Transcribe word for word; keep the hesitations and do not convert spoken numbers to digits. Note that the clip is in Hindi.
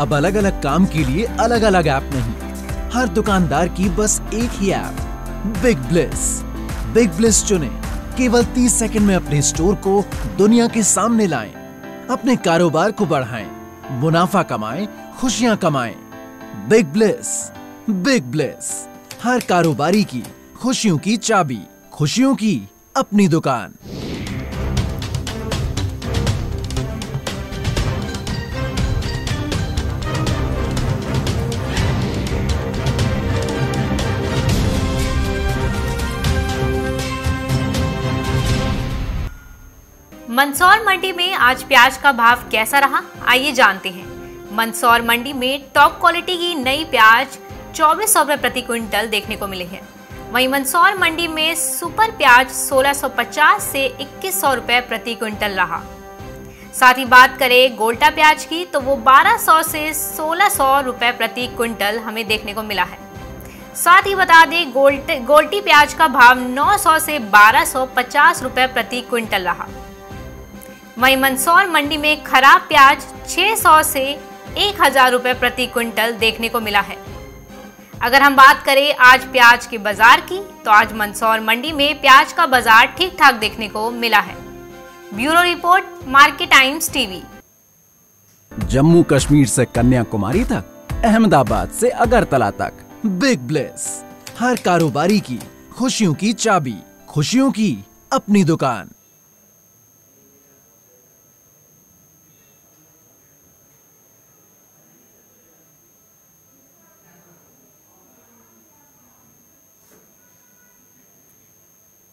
अब अलग अलग काम के लिए अलग अलग ऐप नहीं, हर दुकानदार की बस एक ही app, Big Bliss. Big Bliss चुने, केवल तीस सेकंड में अपने स्टोर को दुनिया के सामने लाएं, अपने कारोबार को बढ़ाएं, मुनाफा कमाएं, खुशियां कमाएं। बिग ब्लिस, बिग ब्लिस, हर कारोबारी की खुशियों की चाबी, खुशियों की अपनी दुकान। मंदसौर मंडी में आज प्याज का भाव कैसा रहा, आइए जानते हैं। मंदसौर मंडी में टॉप क्वालिटी की नई प्याज चौबीस सौ रुपये प्रति क्विंटल देखने को मिली है। वहीं मंदसौर मंडी में सुपर प्याज सोलह सौ पचास से इक्कीस सौ रुपये प्रति क्विंटल रहा। साथ ही बात करें गोल्टा प्याज की तो वो बारह सौ से सोलह सौ रुपये प्रति क्विंटल हमें देखने को मिला है। साथ ही बता दें गोल्ट गोल्टी प्याज का भाव नौ सौ से बारह सौ पचास रुपये प्रति क्विंटल रहा। वहीं मंदसौर मंडी में खराब प्याज छह सौ से एक हज़ार रुपये प्रति क्विंटल देखने को मिला है। अगर हम बात करें आज प्याज के बाजार की तो आज मंदसौर मंडी में प्याज का बाजार ठीक ठाक देखने को मिला है। Bureau report, market times TV. Jammu Kashmir से कन्याकुमारी तक, अहमदाबाद से अगरतला तक, बिग ब्लिस, हर कारोबारी की खुशियों की चाबी, खुशियों की अपनी दुकान।